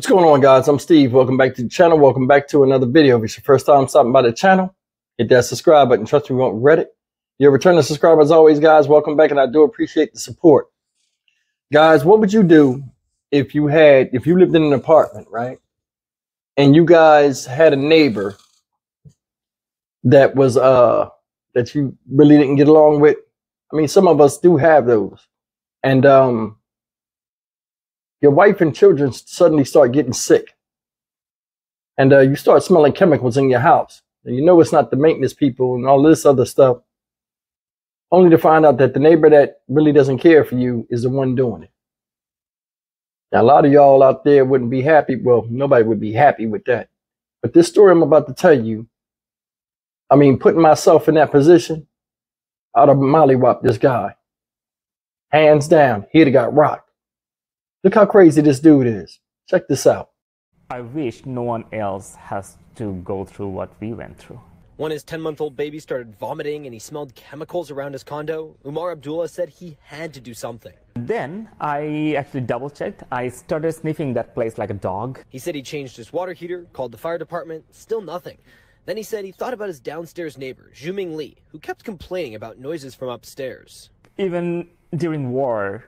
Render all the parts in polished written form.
What's going on, guys? I'm Steve. Welcome back to the channel. Welcome back to another video. If it's your first time stopping by the channel, hit that subscribe button. Trust me, we won't regret it. You're a returning subscriber as always, guys. Welcome back, and I do appreciate the support. Guys, what would you do if you had, if you lived in an apartment, right? And you guys had a neighbor that was that you really didn't get along with. I mean, some of us do have those. And your wife and children suddenly start getting sick, and you start smelling chemicals in your house. And you know it's not the maintenance people and all this other stuff, only to find out that the neighbor that really doesn't care for you is the one doing it. Now, a lot of y'all out there wouldn't be happy. Well, nobody would be happy with that. But this story I'm about to tell you, I mean, putting myself in that position, I'd have mollywhopped this guy. Hands down, he'd have got rocked. Look how crazy this dude is. Check this out. I wish no one else has to go through what we went through. When his 10-month-old baby started vomiting and he smelled chemicals around his condo, Umar Abdullah said he had to do something. Then I actually double-checked. I started sniffing that place like a dog. He said he changed his water heater, called the fire department, still nothing. Then he said he thought about his downstairs neighbor, Zhu Ming Li, who kept complaining about noises from upstairs. Even during war,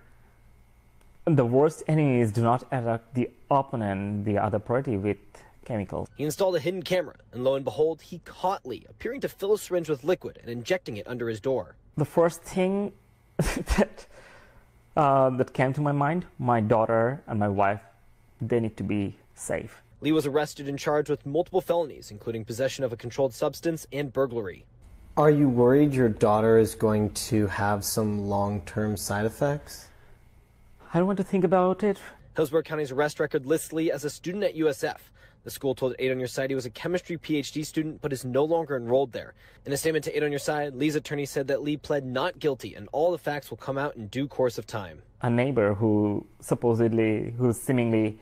the worst enemies do not attack the opponent, the other party, with chemicals. He installed a hidden camera, and lo and behold, he caught Lee appearing to fill a syringe with liquid and injecting it under his door. The first thing that came to my mind, my daughter and my wife, they need to be safe. Lee was arrested and charged with multiple felonies, including possession of a controlled substance and burglary. Are you worried your daughter is going to have some long-term side effects? I don't want to think about it. Hillsborough County's arrest record lists Lee as a student at USF. The school told 8 on Your Side he was a chemistry PhD student, but is no longer enrolled there. In a statement to 8 on Your Side, Lee's attorney said that Lee pled not guilty and all the facts will come out in due course of time. A neighbor who supposedly, who's seemingly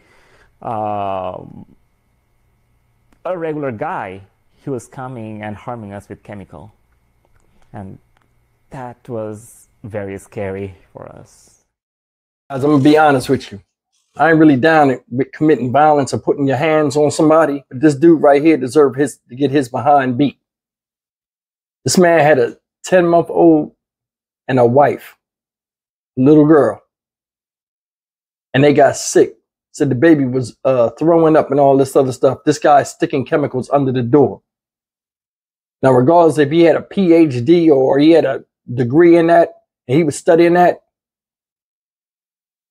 a regular guy, he was coming and harming us with chemical. And that was very scary for us. Guys, I'm gonna be honest with you. I ain't really down with committing violence or putting your hands on somebody, but this dude right here deserved to get his behind beat. This man had a 10-month-old and a wife, a little girl, and they got sick. Said the baby was throwing up and all this other stuff. This guy's sticking chemicals under the door. Now, regardless if he had a PhD or he had a degree in that and he was studying that,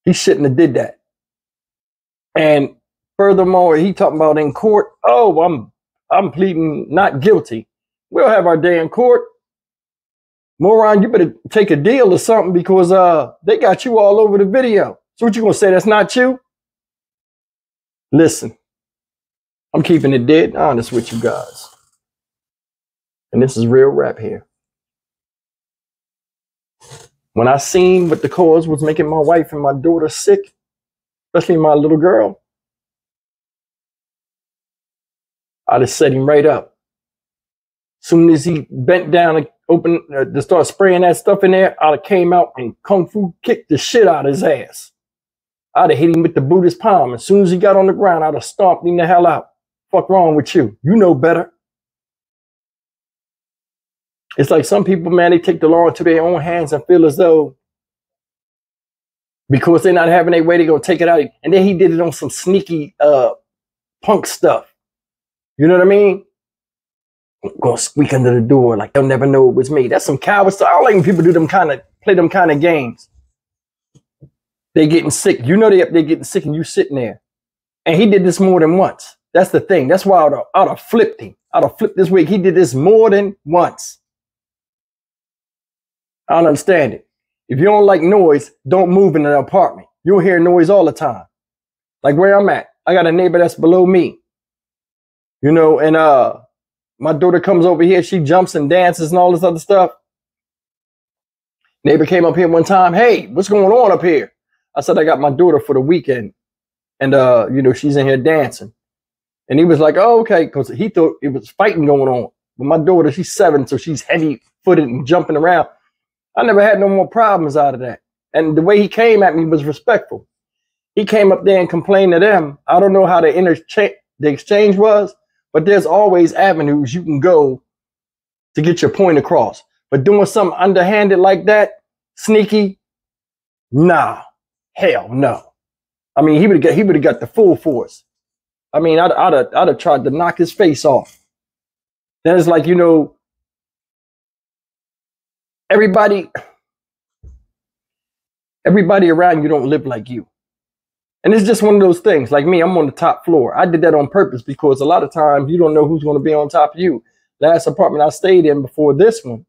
he shouldn't have did that. And furthermore, he talking about in court, oh, I'm pleading not guilty. We'll have our day in court. Moron, you better take a deal or something, because they got you all over the video. So what you gonna say, that's not you? Listen, I'm keeping it dead honest with you guys. And this is real rap here. When I seen what the cause was making my wife and my daughter sick, especially my little girl, I just set him right up. Soon as he bent down and opened to start spraying that stuff in there, I came out and kung fu kicked the shit out of his ass. I'd have hit him with the Buddhist palm. As soon as he got on the ground, I'd have stomped him the hell out. Fuck wrong with you? You know better. It's like some people, man, they take the law into their own hands and feel as though because they're not having their way, they're going to take it out. And then he did it on some sneaky punk stuff. You know what I mean? I'm going to squeak under the door like they'll never know it was me. That's some coward stuff. I don't like people do them kind of, play them kind of games. They getting sick. You know they up there getting sick and you sitting there. And he did this more than once. That's the thing. That's why I'd have flipped him. I'd have flipped this week. He did this more than once. I don't understand it. If you don't like noise, don't move in an apartment. You'll hear noise all the time. Like where I'm at, I got a neighbor that's below me. You know, and my daughter comes over here. She jumps and dances and all this other stuff. Neighbor came up here one time. Hey, what's going on up here? I said, I got my daughter for the weekend. And, you know, she's in here dancing. And he was like, oh, okay. Because he thought it was fighting going on. But my daughter, she's 7, so she's heavy-footed and jumping around. I never had no more problems out of that. And the way he came at me was respectful. He came up there and complained to them. I don't know how the exchange was, but there's always avenues you can go to get your point across. But doing something underhanded like that, sneaky, nah, hell no. I mean, he would have got the full force. I mean, I'd have tried to knock his face off. Then it's like, you know, everybody around you don't live like you. And it's just one of those things. Like me, I'm on the top floor. I did that on purpose because a lot of times you don't know who's going to be on top of you. Last apartment I stayed in before this one,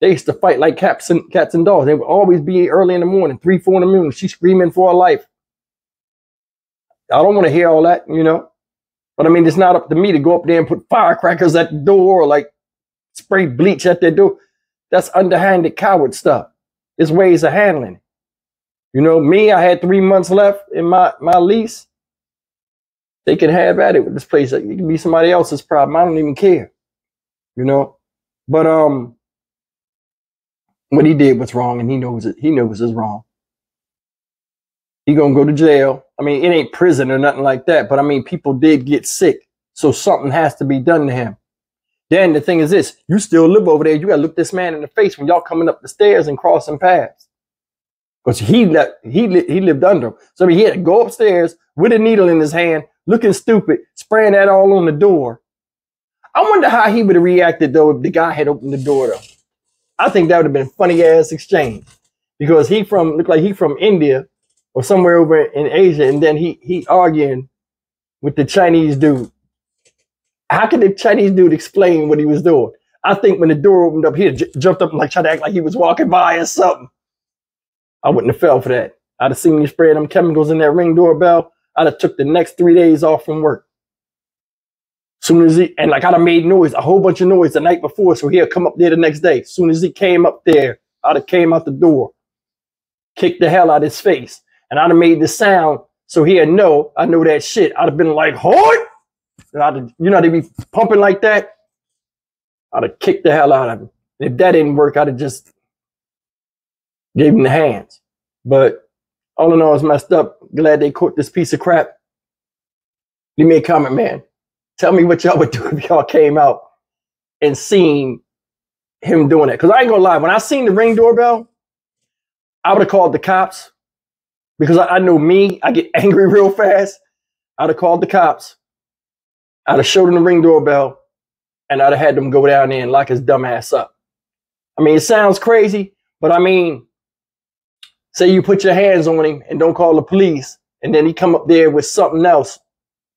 they used to fight like cats and dogs. They would always be early in the morning, 3, 4 in the morning. She's screaming for her life. I don't want to hear all that, you know. But I mean, it's not up to me to go up there and put firecrackers at the door or like spray bleach at their door. That's underhanded coward stuff. There's ways of handling it. You know, me, I had 3 months left in my lease. They can have at it with this place. It can be somebody else's problem. I don't even care, you know. But what he did was wrong, and he knows it. He knows it's wrong. He gonna go to jail. I mean, it ain't prison or nothing like that. But I mean, people did get sick, so something has to be done to him. Then the thing is this: you still live over there. You gotta look this man in the face when y'all coming up the stairs and crossing paths. Because he lived under him. So I mean, he had to go upstairs with a needle in his hand, looking stupid, spraying that all on the door. I wonder how he would have reacted, though, if the guy had opened the door, though. I think that would have been a funny-ass exchange. Because he looked like he from India or somewhere over in Asia, and then he arguing with the Chinese dude. How could the Chinese dude explain what he was doing? I think when the door opened up, he jumped up and like tried to act like he was walking by or something. I wouldn't have fell for that. I'd have seen you spray them chemicals in that Ring doorbell. I'd have took the next 3 days off from work. Soon as he, and like I'd have made noise, a whole bunch of noise the night before, so he'll come up there the next day. Soon as he came up there, I'd have came out the door, kicked the hell out of his face, and I'd have made the sound so he'd know I know that shit. I'd have been like, "Hard!" And I'd have, you know, they'd be pumping like that. I'd have kicked the hell out of him. And if that didn't work, I'd have just gave him the hands. But all in all, it's messed up. Glad they caught this piece of crap. Leave me a comment, man. Tell me what y'all would do if y'all came out and seen him doing that. Because I ain't going to lie. When I seen the Ring doorbell, I would have called the cops. Because I know me, I get angry real fast. I'd have called the cops. I'd have showed him the Ring doorbell. And I'd have had them go down there and lock his dumb ass up. I mean, it sounds crazy, but I mean, say you put your hands on him and don't call the police, and then he come up there with something else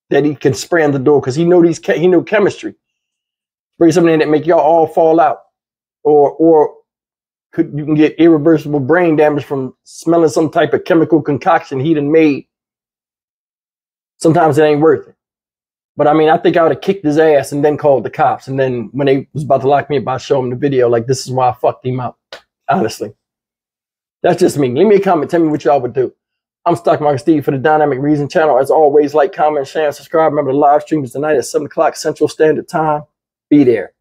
that he can spray on the door because he know chemistry. Spray something in that make y'all all fall out, or you can get irreversible brain damage from smelling some type of chemical concoction he done made. Sometimes it ain't worth it, but I mean, I think I would have kicked his ass and then called the cops, and then when they was about to lock me up, I showed him the video like this is why I fucked him up. Honestly. That's just me. Leave me a comment. Tell me what y'all would do. I'm Stock Market Steve for the Dynamic Reason Channel. As always, like, comment, share, and subscribe. Remember, the live stream is tonight at 7 o'clock Central Standard Time. Be there.